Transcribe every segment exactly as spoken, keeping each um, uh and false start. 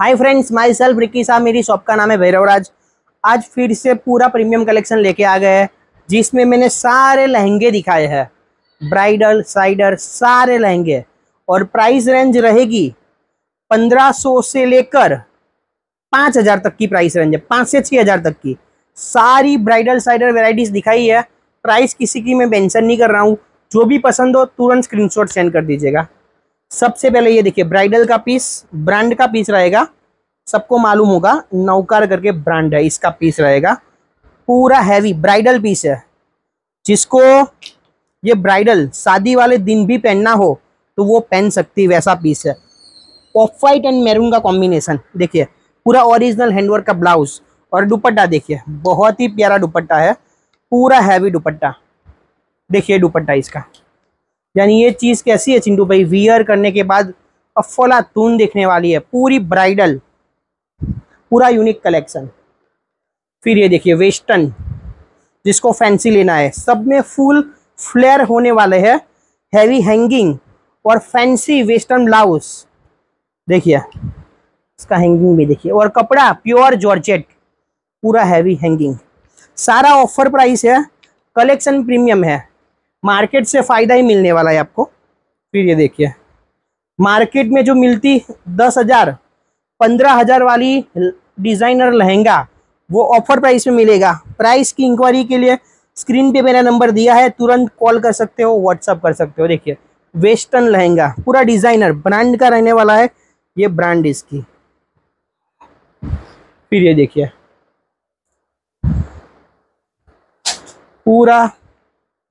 हाय friends, myself Ricky साहब, मेरी shop का नाम है भैरव राज। आज फिर से पूरा प्रीमियम कलेक्शन लेके आ गए हैं, जिसमें मैंने सारे लहंगे दिखाए हैं, ब्राइडल साइडर सारे लहंगे। और प्राइस रेंज रहेगी पंद्रह सौ से लेकर पाँच हज़ार तक की प्राइस रेंज है, पाँच से छः हज़ार तक की। सारी ब्राइडल साइडर वेराइटीज़ दिखाई है, प्राइस किसी की मैं मेंशन नहीं कर रहा हूँ। जो भी पसंद हो तुरंत स्क्रीनशॉट सेंड कर दीजिएगा। सबसे पहले ये देखिए, ब्राइडल का पीस, ब्रांड का पीस रहेगा, सबको मालूम होगा, नौकार करके ब्रांड है, इसका पीस रहेगा पूरा हैवी ब्राइडल पीस है। जिसको ये ब्राइडल शादी वाले दिन भी पहनना हो तो वो पहन सकती, वैसा पीस है। ऑफ वाइट एंड मैरून का कॉम्बिनेशन देखिए, पूरा ओरिजिनल हैंडवर्क का ब्लाउज। और दुपट्टा देखिए, बहुत ही प्यारा दुपट्टा है, पूरा हैवी दुपट्टा। देखिए दुपट्टा इसका, यानी ये चीज़ कैसी है चिंटू भाई, वियर करने के बाद अफलातून देखने वाली है। पूरी ब्राइडल, पूरा यूनिक कलेक्शन। फिर ये देखिए वेस्टर्न, जिसको फैंसी लेना है, सब में फुल फ्लेयर होने वाले हैं, हैवी हैंगिंग और फैंसी वेस्टर्न ब्लाउज। देखिए इसका हैंगिंग भी देखिए, और कपड़ा प्योर जॉर्जेट, पूरा हैवी हैंगिंग। सारा ऑफर प्राइस है, कलेक्शन प्रीमियम है, मार्केट से फ़ायदा ही मिलने वाला है आपको। फिर ये देखिए, मार्केट में जो मिलती दस हज़ार पंद्रह हज़ार वाली डिज़ाइनर लहंगा, वो ऑफर प्राइस में मिलेगा। प्राइस की इंक्वायरी के लिए स्क्रीन पे मेरा नंबर दिया है, तुरंत कॉल कर सकते हो, व्हाट्सअप कर सकते हो। देखिए वेस्टर्न लहंगा, पूरा डिज़ाइनर ब्रांड का रहने वाला है, ये ब्रांड इसकी। फिर ये देखिए पूरा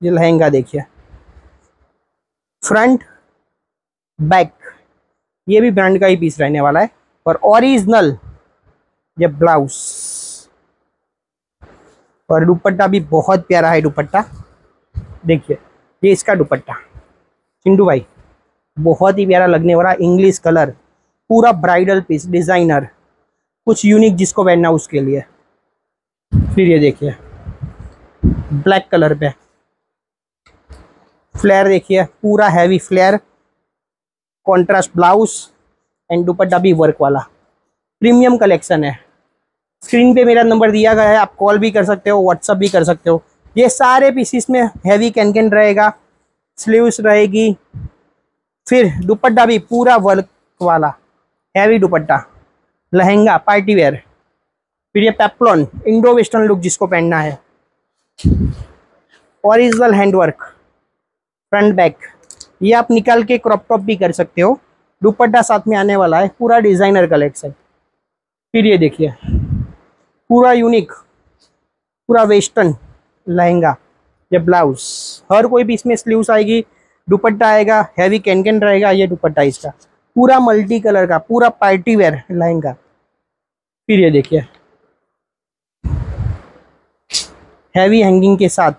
ये लहंगा देखिए, फ्रंट बैक, ये भी ब्रांड का ही पीस रहने वाला है। और ओरिजिनल ये ब्लाउज और दुपट्टा भी बहुत प्यारा है। दुपट्टा देखिए, ये इसका दुपट्टा चिंटू भाई बहुत ही प्यारा लगने वाला, इंग्लिश कलर, पूरा ब्राइडल पीस, डिज़ाइनर, कुछ यूनिक जिसको पहनना उसके लिए। फिर ये देखिए ब्लैक कलर पे फ्लेयर देखिए, पूरा heavy flare, contrast blouse and dupatta भी वर्क वाला। प्रीमियम कलेक्शन है, स्क्रीन पे मेरा नंबर दिया गया है, आप कॉल भी कर सकते हो, व्हाट्सअप भी कर सकते हो। ये सारे पीसीस में हैवी कैनकैन रहेगा, स्लीव्स रहेगी, फिर दुपट्टा भी पूरा वर्क वाला, heavy dupatta, lehenga party wear. फिर ये पेप्लॉन, इंडो वेस्टर्न लुक जिसको पहनना है, ओरिजिनल हैंडवर्क, फ्रंट बैक। ये आप निकाल के क्रॉप टॉप भी कर सकते हो, दुपट्टा साथ में आने वाला है, पूरा डिज़ाइनर कलेक्शन। फिर ये देखिए पूरा यूनिक, पूरा वेस्टर्न लहंगा, ये ब्लाउज, हर कोई भी इसमें स्लीव्स आएगी, दुपट्टा आएगा, हैवी कैनकैन रहेगा। ये दुपट्टा इसका पूरा मल्टी कलर का, पूरा पार्टी वेयर लहंगा। फिर ये देखिए हैवी हैंगिंग के साथ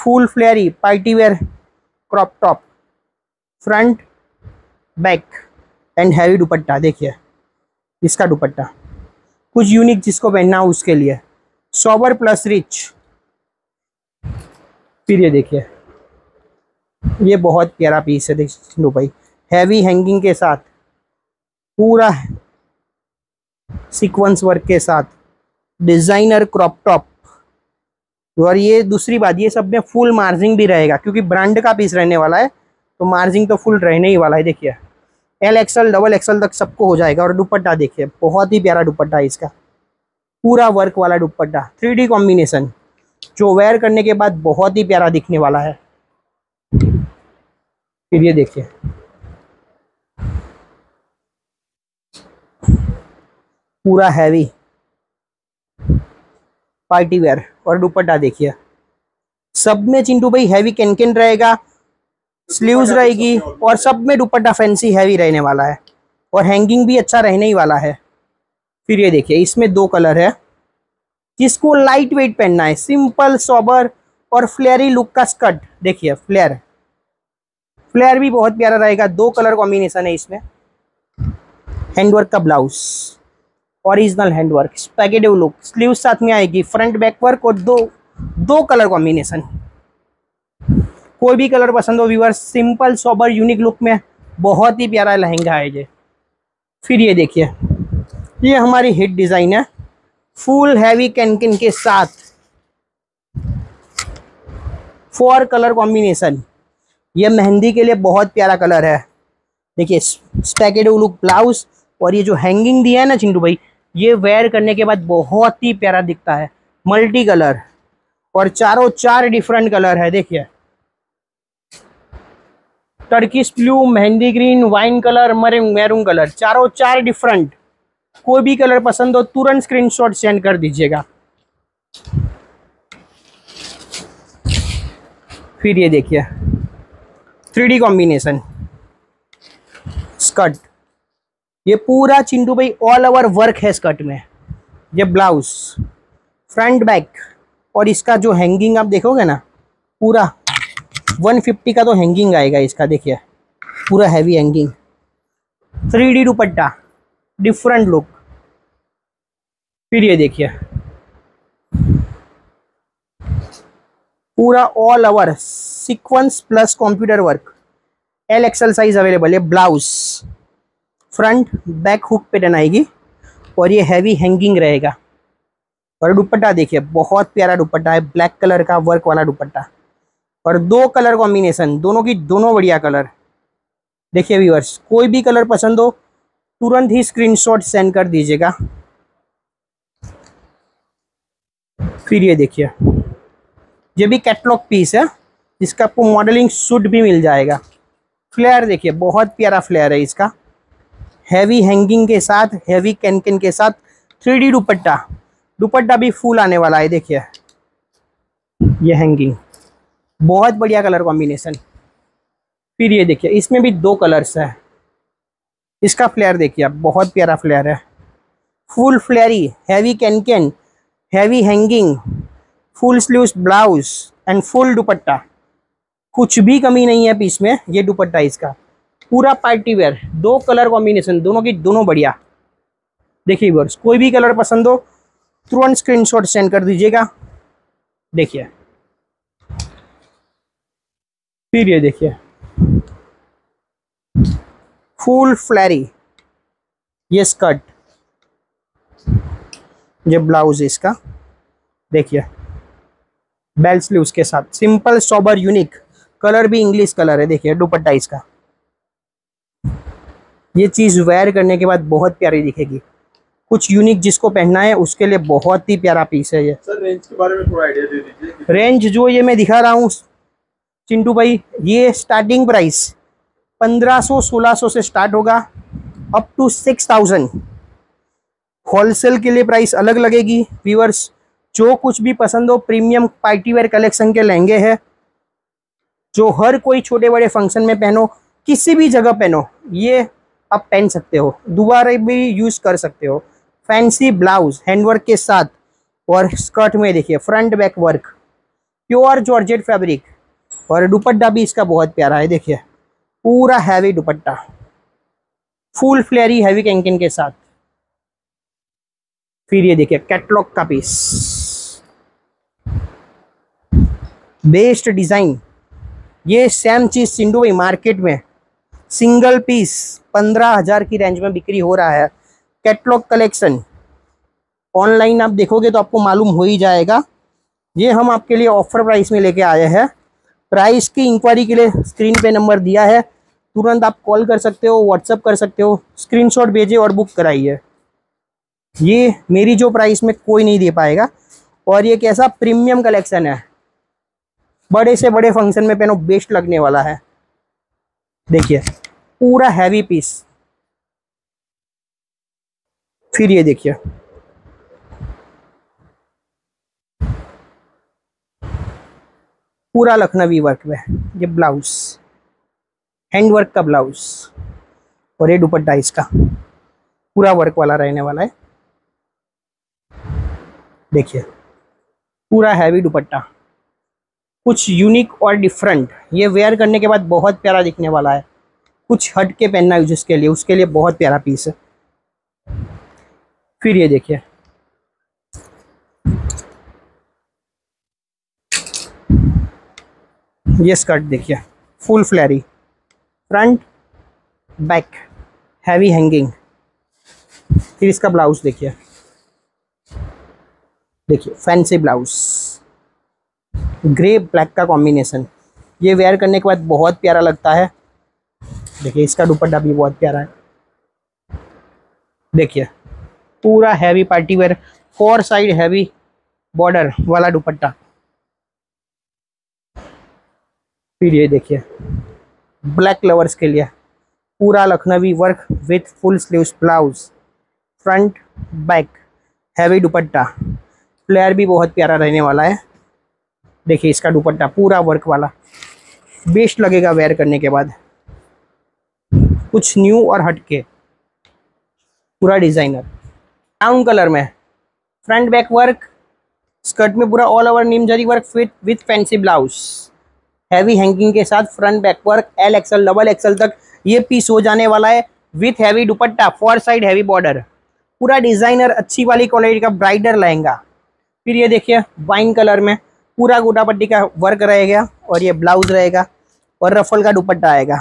full flary party wear crop top, front back and heavy dupatta. देखिए इसका दुपट्टा, कुछ यूनिक जिसको पहनना हो उसके लिए, सोबर प्लस रिच। फिर ये देखिए ये बहुत प्यारा पीस है, देखिए लो भाई, हैवी हैंगिंग के साथ, पूरा सीक्वेंस वर्क के साथ, डिज़ाइनर क्रॉप टॉप। और ये दूसरी बात, ये सब में फुल मार्जिंग भी रहेगा, क्योंकि ब्रांड का पीस रहने वाला है तो मार्जिंग तो फुल रहने ही वाला है। देखिए एल एक्सल, डबल एक्सल तक सबको हो जाएगा। और दुपट्टा देखिए, बहुत ही प्यारा दुपट्टा है इसका, पूरा वर्क वाला दुपट्टा, थ्री डी कॉम्बिनेशन, जो वेयर करने के बाद बहुत ही प्यारा दिखने वाला है। फिर ये देखिए पूरा हैवी पार्टी वेयर और दुपट्टा देखिए, सब में चिंटू भाई हैवी कैनकैन रहेगा, स्लीव्स रहेगी, और सब में दुपट्टा फैंसी हैवी रहने वाला है, और हैंगिंग भी अच्छा रहने ही वाला है। फिर ये देखिए इसमें दो कलर है, जिसको लाइट वेट पहनना है, सिंपल सोबर और फ्लेयरी लुक का स्कर्ट। देखिए फ्लेयर, फ्लेयर भी बहुत प्यारा रहेगा, दो कलर कॉम्बिनेशन है इसमें। हैंडवर्क का blouse, original handwork, spaghetti look, sleeve साथ में आएगी, फ्रंट बैक वर्क, और दो दो कलर कॉम्बिनेशन। कोई भी कलर पसंद हो viewers, simple sober unique look में बहुत ही प्यारा लहंगा है ये। फिर ये देखिए ये हमारी हिट डिज़ाइन है फुल हैवी कैनकिन के साथ फोर कलर कॉम्बिनेशन। ये मेहंदी के लिए बहुत प्यारा कलर है। देखिए स्पैकेड उलू ब्लाउज और ये जो हैंगिंग दिया है ना चिंटू भाई, ये वेयर करने के बाद बहुत ही प्यारा दिखता है। मल्टी कलर और चारों चार डिफरेंट कलर है। देखिए Turkish blue, mehndi green, wine colour, maroon colour, चारों चार डिफरेंट। कोई भी कलर पसंद हो तुरंत स्क्रीनशॉट सेंड कर दीजिएगा। फिर ये देखिए थ्री डी कॉम्बिनेशन स्कर्ट। ये पूरा चिंटू भाई ऑल ओवर वर्क है स्कर्ट में। ये ब्लाउज फ्रंट बैक और इसका जो हैंगिंग आप देखोगे ना पूरा एक सौ पचास का तो हैंगिंग आएगा इसका। देखिए पूरा heavy hanging, three D dupatta, different look. फिर ये देखिए पूरा all over sequence plus computer work, L XL size available है। Blouse front back hook pattern आएगी और ये हैवी हैंगिंग रहेगा। और दुपट्टा देखिए बहुत प्यारा दुपट्टा है, ब्लैक कलर का वर्क वाला दुपट्टा और दो कलर कॉम्बिनेशन, दोनों की दोनों बढ़िया कलर। देखिए व्यूअर्स कोई भी कलर पसंद हो तुरंत ही स्क्रीनशॉट सेंड कर दीजिएगा। फिर ये देखिए ये भी कैटलॉग पीस है, इसका आपको मॉडलिंग सूट भी मिल जाएगा। फ्लेयर देखिए बहुत प्यारा फ्लेयर है इसका, हैवी हैंगिंग के साथ, हैवी कैनकिन के साथ, थ्री डी दुपट्टा। दुपट्टा भी फूल आने वाला है। देखिए ये हैंगिंग बहुत बढ़िया कलर कॉम्बिनेशन। फिर ये देखिए इसमें भी दो कलर्स है। इसका फ्लेयर देखिए आप बहुत प्यारा फ्लेयर है, full flary, heavy cancan, heavy hanging, full sleeves blouse and full dupatta. कुछ भी कमी नहीं है पीस में। ये दुपट्टा इसका पूरा पार्टी वेयर, दो कलर कॉम्बिनेशन, दोनों की दोनों बढ़िया। देखिए व्यूअर्स कोई भी कलर पसंद हो तुरंत स्क्रीनशॉट सेंड कर दीजिएगा। देखिए फिर ये देखिए फुल फ्लेरी, ये स्कर्ट, ये ब्लाउज इसका। देखिए बेल स्लीव्स के साथ, सिंपल सोबर यूनिक, कलर भी इंग्लिश कलर है। देखिए दुपट्टा इसका, ये चीज़ वेयर करने के बाद बहुत प्यारी दिखेगी। कुछ यूनिक जिसको पहनना है उसके लिए बहुत ही प्यारा पीस है ये। सर रेंज के बारे में थोड़ा आइडिया दे दीजिए। रेंज जो ये मैं दिखा रहा हूँ चिंटू भाई, ये स्टार्टिंग प्राइस पंद्रह सौ सोलह सौ से स्टार्ट होगा up to six thousand. Wholesale के लिए प्राइस अलग लगेगी। व्यूअर्स जो कुछ भी पसंद हो प्रीमियम पार्टीवेयर कलेक्शन के लहंगे हैं जो हर कोई छोटे बड़े फंक्शन में पहनो, किसी भी जगह पहनो, ये आप पहन सकते हो, दोबारा भी यूज़ कर सकते हो। फैंसी ब्लाउज हैंडवर्क के साथ और स्कर्ट में देखिए front back work, pure georgette fabric और दुपट्टा भी इसका बहुत प्यारा है। देखिए पूरा heavy dupatta, full flary, heavy cancan के साथ। फिर ये देखिए कैटलॉग का पीस, बेस्ट डिज़ाइन। ये सेम चीज़ चिंटू भाई मार्केट में सिंगल पीस पंद्रह हज़ार की रेंज में बिक्री हो रहा है। कैटलॉग कलेक्शन ऑनलाइन आप देखोगे तो आपको मालूम हो ही जाएगा। ये हम आपके लिए ऑफर प्राइस में लेके आए हैं। प्राइस की इंक्वायरी के लिए स्क्रीन पे नंबर दिया है, तुरंत आप कॉल कर सकते हो, व्हाट्सअप कर सकते हो, स्क्रीनशॉट भेजिए और बुक कराइए। ये मेरी जो प्राइस में कोई नहीं दे पाएगा और ये कैसा प्रीमियम कलेक्शन है, बड़े से बड़े फंक्शन में पहनो बेस्ट लगने वाला है। देखिए पूरा हैवी पीस। फिर ये देखिए पूरा लखनवी वर्क में, ये ब्लाउज हैंडवर्क का ब्लाउज और ये दुपट्टा इसका पूरा वर्क वाला रहने वाला है। देखिए पूरा हैवी दुपट्टा, कुछ यूनिक और डिफरेंट, ये वेयर करने के बाद बहुत प्यारा दिखने वाला है। कुछ हट के पहनना है जिसके लिए, उसके लिए बहुत प्यारा पीस है। फिर ये देखिए ये स्कर्ट, देखिए full flary, front back, heavy hanging, फिर इसका ब्लाउज देखिए, देखिए फैंसी ब्लाउज, ग्रे ब्लैक का कॉम्बिनेशन, ये वेयर करने के बाद बहुत प्यारा लगता है। देखिए इसका दुपट्टा भी बहुत प्यारा है। देखिए पूरा heavy party wear, four side heavy border वाला दुपट्टा। फिर ये देखिए ब्लैक लवर्स के लिए पूरा Lucknowi work with full sleeves blouse, front back heavy dupatta, flare भी बहुत प्यारा रहने वाला है। देखिए इसका दुपट्टा पूरा वर्क वाला, बेस्ट लगेगा वेयर करने के बाद, कुछ न्यू और हटके, पूरा डिजाइनर। ब्राउन कलर में फ्रंट बैक वर्क, स्कर्ट में पूरा ऑल ओवर नीमजरी work fit with fancy blouse, heavy hanging के साथ front back work, L XL double XL तक ये पीस हो जाने वाला है with heavy dupatta, four side heavy border, पूरा डिजाइनर अच्छी वाली क्वालिटी का ब्राइडल लहंगा। फिर ये देखिए वाइन कलर में पूरा गोटा पट्टी का वर्क रहेगा और ये ब्लाउज रहेगा और रफल का दुपट्टा आएगा।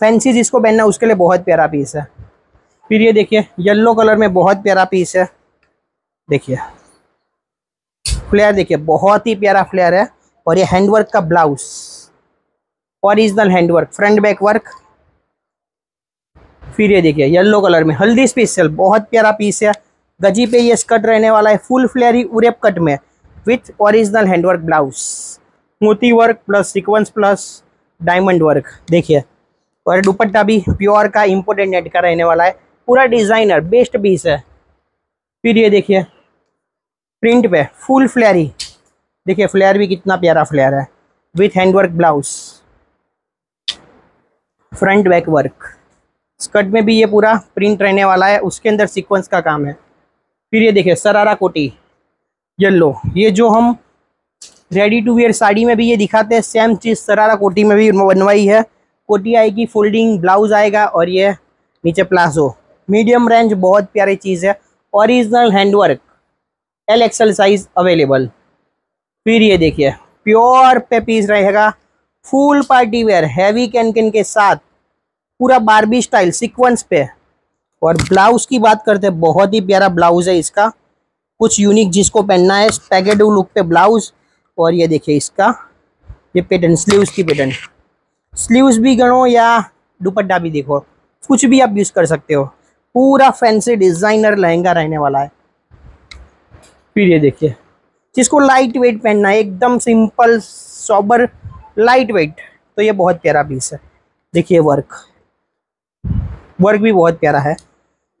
फैंसी जिसको पहनना उसके लिए बहुत प्यारा पीस है। फिर ये देखिए येलो कलर में बहुत प्यारा पीस है। देखिए फ्लेयर, देखिए बहुत ही प्यारा फ्लेयर है और ये हैंडवर्क का blouse, original handwork, front back work. फिर ये देखिए येलो कलर में हल्दी स्पेशल, बहुत प्यारा पीस है। गजी पे ये स्कर्ट रहने वाला है, फुल फ्लेयर ही उरेप कट में विथ ओरिजिनल हैंडवर्क ब्लाउज, मोती work plus sequence plus diamond work. देखिए और दुपट्टा भी प्योर का इम्पोर्टेड नेट का रहने वाला है, पूरा डिजाइनर, बेस्ट पीस है। फिर ये देखिए प्रिंट पे फुल फ्लेयर ही, देखिए फ्लेयर भी कितना प्यारा फ्लेयर है with handwork blouse, front back work, skirt में भी ये पूरा प्रिंट रहने वाला है, उसके अंदर सीक्वेंस का काम है। फिर ये देखिए सरारा कोटी येलो, ये जो हम रेडी टू वेयर साड़ी में भी ये दिखाते हैं, सेम चीज़ सरारा कोटी में भी बनवाई है। कोटी आएगी, फोल्डिंग ब्लाउज आएगा और ये नीचे प्लाजो, मीडियम रेंज, बहुत प्यारी चीज़ है, original handwork, L XL size available. फिर ये देखिए प्योर पे पीस रहेगा, full party wear, heavy cancan के साथ, पूरा बारबी स्टाइल सीक्वेंस पे। और ब्लाउज की बात करते हैं, बहुत ही प्यारा ब्लाउज है इसका, कुछ यूनिक जिसको पहनना है, स्पैगेटी लुक पे ब्लाउज। और ये देखिए इसका ये पैटर्न, स्लीव्स की पैटर्न, स्लीव्स भी गणो या दुपट्टा भी देखो, कुछ भी आप यूज़ कर सकते हो, पूरा फैंसी डिज़ाइनर लहंगा रहने वाला है। फिर ये देखिए जिसको लाइट वेट पहनना है, एकदम सिंपल सॉबर लाइट वेट, तो ये बहुत प्यारा पीस है। देखिए वर्क, वर्क भी बहुत प्यारा है,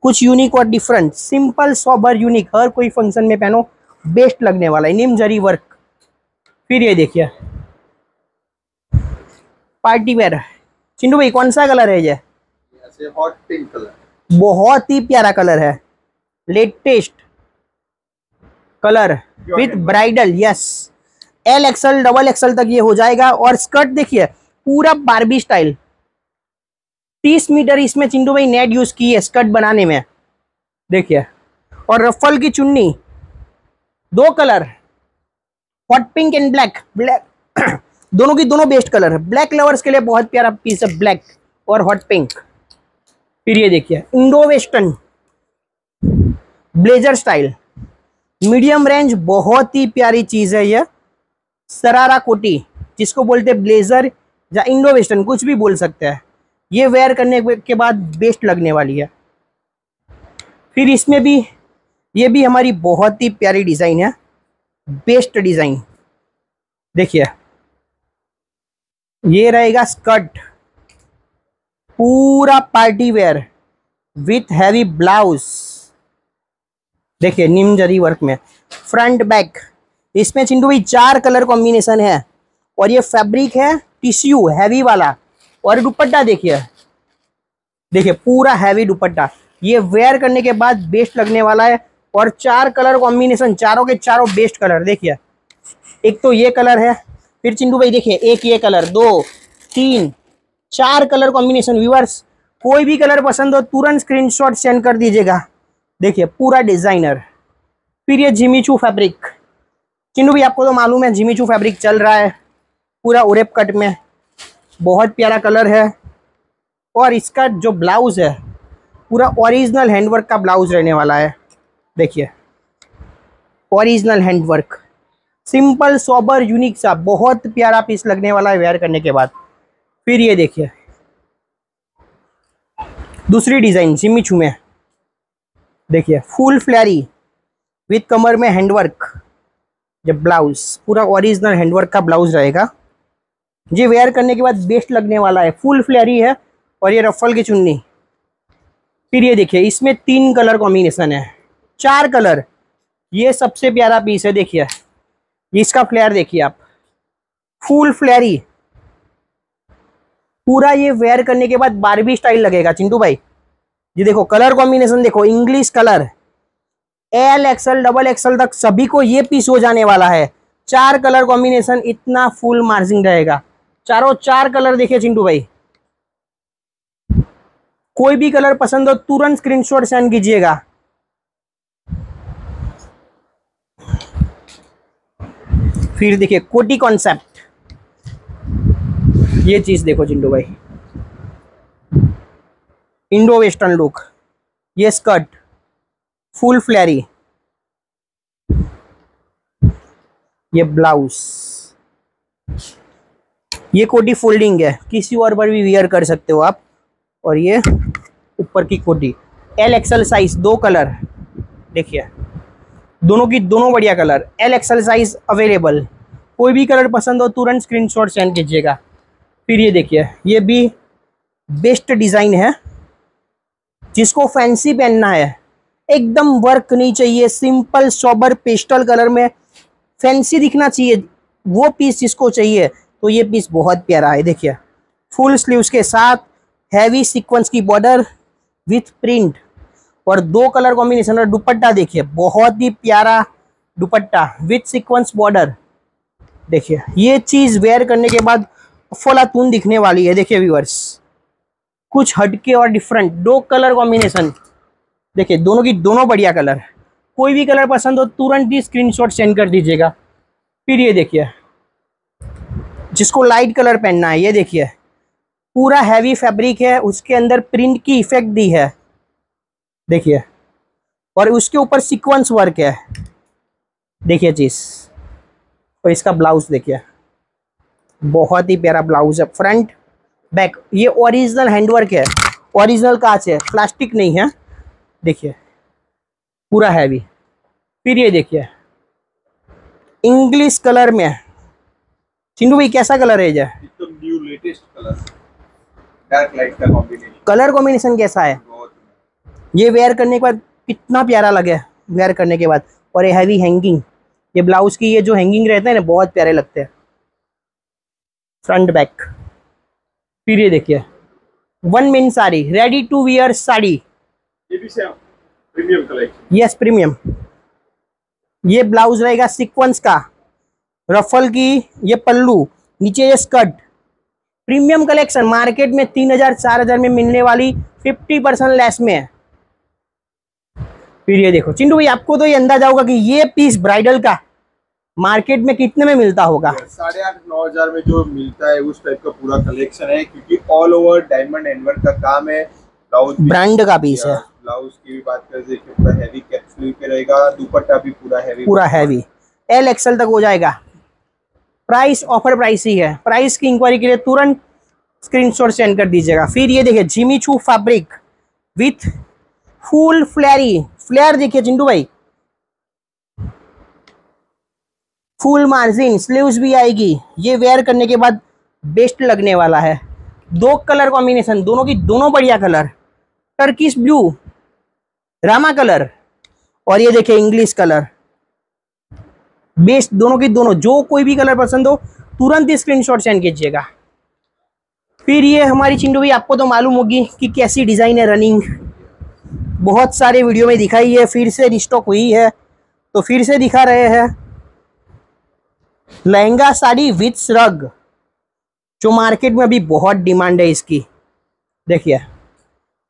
कुछ यूनिक और डिफरेंट, सिंपल सॉबर यूनिक, हर कोई फंक्शन में पहनो, बेस्ट लगने वाला है, नीम जरी वर्क। फिर ये देखिए पार्टी वेयर, चिंटू भाई कौन सा कलर है ये? ये हॉट पिंक कलर, बहुत ही प्यारा कलर है, latest colour with bridal, yes, L XL double XL तक ये हो जाएगा। और स्कर्ट देखिए पूरा बारबी स्टाइल, तीस मीटर इसमें चिंटू भाई नेट यूज की है स्कर्ट बनाने में। देखिए और रफल की चुन्नी, दो colour, hot pink and black, black दोनों की दोनों बेस्ट कलर है, ब्लैक लवर्स के लिए बहुत प्यारा पीस है, ब्लैक और हॉट पिंक। फिर ये देखिए Indo western blazer style, medium range, बहुत ही प्यारी चीज है ये, सरारा कोटी जिसको बोलते हैं, ब्लेजर या इंडो वेस्टर्न कुछ भी बोल सकते हैं, ये वेयर करने के बाद बेस्ट लगने वाली है। फिर इसमें भी ये भी हमारी बहुत ही प्यारी डिजाइन है, बेस्ट डिजाइन। देखिए ये रहेगा स्कर्ट, पूरा party wear with heavy blouse, देखिए नीम जरी वर्क में, फ्रंट बैक, इसमें चिंटू भाई चार कलर कॉम्बिनेशन है और ये फैब्रिक है टिश्यू हैवी वाला। और दुपट्टा देखिए, देखिए पूरा हैवी दुपट्टा, ये वेयर करने के बाद बेस्ट लगने वाला है। और चार कलर कॉम्बिनेशन, चारों के चारों बेस्ट कलर। देखिए एक तो ये कलर है, फिर चिंटू भाई देखिए एक ये कलर, दो, तीन, चार कलर कॉम्बिनेशन। व्यूअर्स कोई भी कलर पसंद हो तुरंत स्क्रीनशॉट सेंड कर दीजिएगा। देखिए पूरा डिजाइनर। फिर ये जिमी चू फैब्रिक, चिंटू भाई आपको तो मालूम है जिमी चू फैब्रिक चल रहा है, पूरा ओरेप कट में, बहुत प्यारा कलर है। और इसका जो ब्लाउज है पूरा ओरिजिनल हैंडवर्क का ब्लाउज रहने वाला है। देखिए original handwork, simple sober unique सा बहुत प्यारा पीस लगने वाला है वेयर करने के बाद। फिर ये देखिए दूसरी डिजाइन जिमी चू में, देखिए फुल फ्लैरी विथ कमर में हैंडवर्क, जब ब्लाउज पूरा ओरिजिनल हैंडवर्क का ब्लाउज रहेगा। ये वेयर करने के बाद बेस्ट लगने वाला है, फुल फ्लैरी है और ये रफल की चुन्नी। फिर ये देखिए इसमें तीन कलर कॉम्बिनेशन है, चार कलर। ये सबसे प्यारा पीस है, देखिए इसका फ्लेयर देखिए आप, फुल फ्लेयरी पूरा। ये वेयर करने के बाद बारबी स्टाइल लगेगा चिंटू भाई। ये देखो कलर कॉम्बिनेशन देखो, English colour, L XL double XL तक सभी को ये पीस हो जाने वाला है। चार कलर कॉम्बिनेशन, इतना फुल मार्जिन रहेगा, चारों चार कलर। देखिए चिंटू भाई कोई भी कलर पसंद हो तुरंत स्क्रीनशॉट सेंड कीजिएगा। फिर देखिए कोटी कॉन्सेप्ट, ये चीज देखो चिंटू भाई, इंडो वेस्टर्न लुक। ये स्कर्ट फुल फ्लैरी, ये ब्लाउज, ये कोटी फोल्डिंग है, किसी और पर भी वियर कर सकते हो आप। और ये ऊपर की कोटी, एल एक्सएल साइज, दो कलर देखिए, दोनों की दोनों बढ़िया colour, L XL size available. कोई भी कलर पसंद हो तुरंत स्क्रीनशॉट सेंड कीजिएगा। फिर ये देखिए ये भी बेस्ट डिज़ाइन है, जिसको फैंसी पहनना है, एकदम वर्क नहीं चाहिए, सिंपल सोबर पेस्टल कलर में फैंसी दिखना चाहिए वो पीस जिसको चाहिए, तो ये पीस बहुत प्यारा है। देखिए फुल स्लीव्स के साथ हैवी सीक्वेंस की बॉर्डर विथ प्रिंट और दो कलर कॉम्बिनेशन। और दुपट्टा देखिए बहुत ही प्यारा दुपट्टा विथ सीक्वेंस बॉर्डर। देखिए ये चीज़ वेयर करने के बाद अफलातून दिखने वाली है। देखिए व्यूअर्स कुछ हटके और डिफरेंट, दो कलर कॉम्बिनेशन, देखिए दोनों की दोनों बढ़िया कलर। कोई भी कलर पसंद हो तुरंत ही स्क्रीनशॉट सेंड कर दीजिएगा। फिर ये देखिए जिसको लाइट कलर पहनना है, ये देखिए पूरा हैवी फैब्रिक है, उसके अंदर प्रिंट की इफेक्ट दी है देखिए, और उसके ऊपर सीक्वेंस वर्क है। देखिए चीज, और इसका ब्लाउज देखिए बहुत ही प्यारा ब्लाउज है, फ्रंट बैक। ये ओरिजिनल हैंडवर्क है, ओरिजिनल कांच है, प्लास्टिक नहीं है। देखिए पूरा हैवी। फिर ये देखिए इंग्लिश कलर में, चिंटू भाई कैसा कलर है ये? एकदम new latest colour, dark light का कॉम्बिनेशन। कलर कॉम्बिनेशन कैसा है? ये वेयर करने के बाद कितना प्यारा लगे वेयर करने के बाद। और ये हैवी हैंगिंग, ये ब्लाउज की ये जो हैंगिंग रहते हैं ना बहुत प्यारे लगते हैं, फ्रंट बैक। फिर ये देखिए one min sari, ready to wear sari, ये भी प्रीमियम कलेक्शन। Yes premium. ये ब्लाउज रहेगा सीक्वेंस का, रफल की ये पल्लू, नीचे ये स्कर्ट। प्रीमियम कलेक्शन मार्केट में तीन हजार चार हजार में मिलने वाली फिफ्टी परसेंट लेस में है। फिर ये देखो चिंटू भाई आपको तो ये अंदाजा होगा कि ये पीस ब्राइडल का मार्केट में कितने में मिलता होगा? साढ़े आठ नौ हजार में जो मिलता है उस टाइप का पूरा कलेक्शन है, क्योंकि ऑल ओवर डायमंड हैंडवर्क का काम है। ब्लाउज ब्रांड का पीस है। ब्लाउज की भी बात करें देखिए पूरा हैवी कैप स्लीव पे रहेगा, दुपट्टा भी पूरा हैवी, पूरा हैवी एल एक्सएल तक हो जाएगा। प्राइस ऑफर प्राइस ही है, प्राइस की इंक्वायरी के लिए तुरंत स्क्रीनशॉट सेंड कर दीजिएगा। फिर ये देखिए Jimmy Choo fabric with full flary, flare देखिए चिंटू भाई, फुल मार्जिन, स्लीव्स भी आएगी। ये वेयर करने के बाद बेस्ट लगने वाला है। दो कलर कॉम्बिनेशन, दोनों की दोनों बढ़िया कलर, टर्किश ब्लू, रामा कलर और ये देखिए इंग्लिश कलर, बेस्ट दोनों की दोनों। जो कोई भी कलर पसंद हो तुरंत स्क्रीनशॉट सेंड कीजिएगा। फिर ये हमारी चिंटू भाई आपको तो मालूम होगी कि कैसी डिजाइन है, रनिंग बहुत सारे वीडियो में दिखाई है, फिर से रिस्टॉक हुई है तो फिर से दिखा रहे हैं। लहंगा साड़ी विथ श्रग, जो मार्केट में अभी बहुत डिमांड है इसकी। देखिए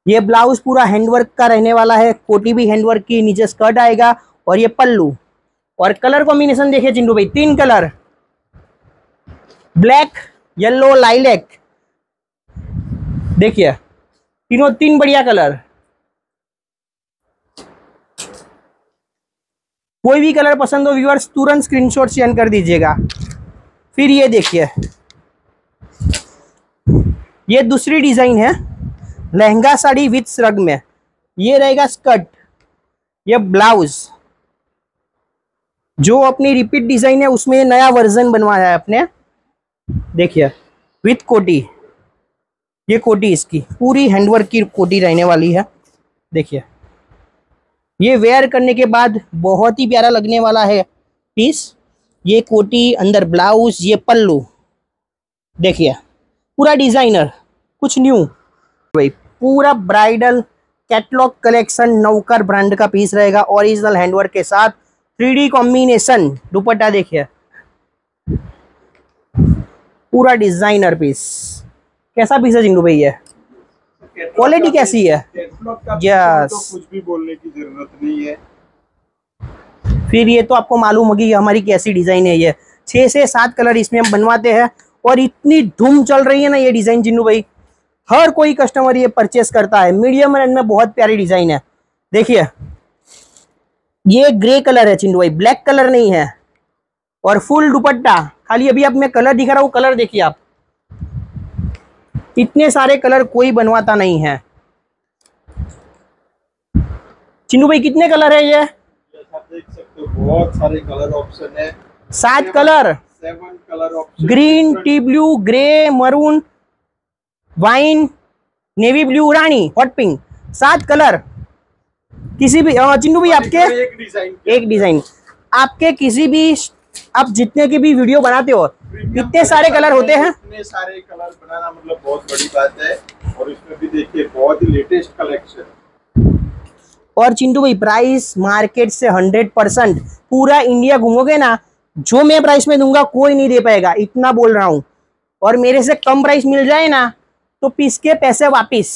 ये ब्लाउज पूरा हैंडवर्क का रहने वाला है, कोटी भी हैंडवर्क की, नीचे स्कर्ट आएगा और ये पल्लू। और कलर कॉम्बिनेशन देखिए चिंटू भाई, तीन कलर, ब्लैक, येलो, लाइलैक। देखिए तीनों तीन बढ़िया कलर। कोई भी कलर पसंद हो व्यूअर्स तुरंत स्क्रीनशॉट शेयर कर दीजिएगा। फिर ये देखिए, ये दूसरी डिज़ाइन है लहंगा साड़ी विथ श्रग में। ये रहेगा स्कर्ट, ये ब्लाउज। जो अपनी रिपीट डिज़ाइन है उसमें नया वर्जन बनवाया है अपने, देखिए विथ कोटी। ये कोटी इसकी पूरी हैंडवर्क की कोटी रहने वाली है। देखिए ये वेयर करने के बाद बहुत ही प्यारा लगने वाला है पीस। ये कोटी, अंदर ब्लाउज, ये पल्लू। देखिए पूरा डिज़ाइनर, कुछ न्यू भाई, पूरा ब्राइडल कैटलॉग कलेक्शन नौकर ब्रांड का पीस रहेगा। ओरिजिनल हैंडवर्क के साथ थ्री डी कॉम्बिनेशन दुपट्टा। देखिए पूरा डिज़ाइनर पीस। कैसा पीस है चिंटू भाई, ये क्वालिटी कैसी है? यस, तो कुछ भी बोलने की जरूरत नहीं है। फिर ये तो आपको मालूम होगी हमारी कैसी डिज़ाइन है। ये छः से सात कलर इसमें हम बनवाते हैं और इतनी धूम चल रही है ना ये डिज़ाइन चिंटू भाई, हर कोई कस्टमर ये परचेस करता है। मीडियम रेंज में बहुत प्यारी डिज़ाइन है। देखिए ये ग्रे कलर है चिंटू भाई, ब्लैक कलर नहीं है। और फुल दुपट्टा, खाली अभी आप मैं कलर दिखा रहा हूँ, कलर देखिए आप, इतने सारे कलर कोई बनवाता नहीं है। चिंटू भाई कितने कलर है ये? देख सकते हो बहुत सारे कलर ऑप्शन है, सात colour, seven colour option, green, tea blue, grey, maroon, wine, navy blue, रानी, हॉट पिंक, सात कलर। किसी भी चिंटू भाई आपके एक डिजाइन एक डिजाइन आपके किसी भी, आप जितने की भी वीडियो बनाते हो इतने सारे कलर होते हैं। इतने सारे कलर बनाना मतलब बहुत बड़ी बात है। और इसमें भी देखिए बहुत ही लेटेस्ट कलेक्शन। और चिंटू भाई प्राइस मार्केट से हंड्रेड परसेंट, पूरा इंडिया घूमोगे ना जो मैं प्राइस में दूंगा कोई नहीं दे पाएगा, इतना बोल रहा हूँ। और मेरे से कम प्राइस मिल जाए ना तो पीस के पैसे वापिस।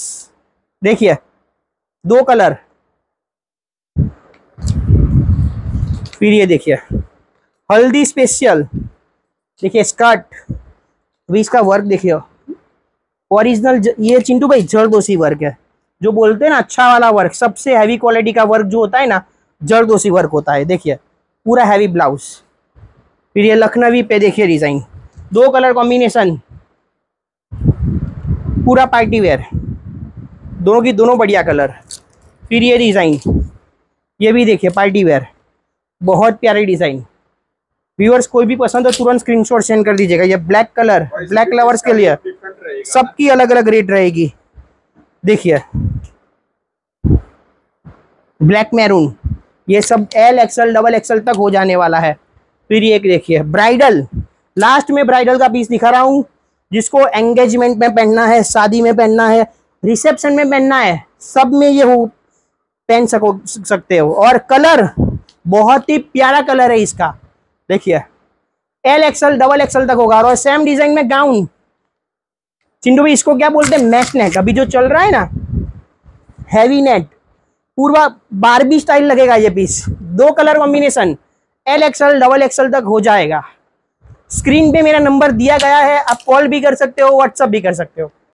देखिए दो कलर। फिर ये देखिए हल्दी स्पेशल। देखिए स्कर्ट, अभी इसका वर्क देखिए ओरिजिनल। ये चिंटू भाई जरदोसी वर्क है, जो बोलते हैं ना अच्छा वाला वर्क, सबसे हैवी क्वालिटी का वर्क जो होता है ना जरदोसी वर्क होता है। देखिए पूरा हैवी ब्लाउज। फिर ये लखनवी पे देखिए डिज़ाइन, दो कलर कॉम्बिनेशन, पूरा पार्टी वेयर, दोनों की दोनों बढ़िया कलर। फिर ये डिज़ाइन, ये भी देखिए पार्टी वेयर, बहुत प्यारी डिज़ाइन। व्यूअर्स कोई भी पसंद है तुरंत स्क्रीनशॉट सेंड कर दीजिएगा। ये ब्लैक कलर, ब्लैक लवर्स के लिए सबकी अलग अलग रेट रहेगी। देखिए ब्लैक मैरून, ये सब एल एक्सएल डबल एक्सएल तक हो जाने वाला है। फिर ये देखिए ब्राइडल, लास्ट में ब्राइडल का पीस दिखा रहा हूँ, जिसको एंगेजमेंट में पहनना है, शादी में पहनना है, रिसेप्शन में पहनना है, सब में ये हो पहन सको सकते हो। और कलर बहुत ही प्यारा कलर है इसका। देखिए एल एक्सएल डबल एक्सएल तक होगा। और सेम डिजाइन में गाउन, चिंटू भाई इसको क्या बोलते हैं, मैश नेट। अभी जो चल रहा है ना हैवी नेट, पूरा बारबी स्टाइल लगेगा ये पीस। दो colour combination, L XL double XL तक हो जाएगा। स्क्रीन पे मेरा नंबर दिया गया है, आप कॉल भी कर सकते हो, व्हाट्सअप भी कर सकते हो।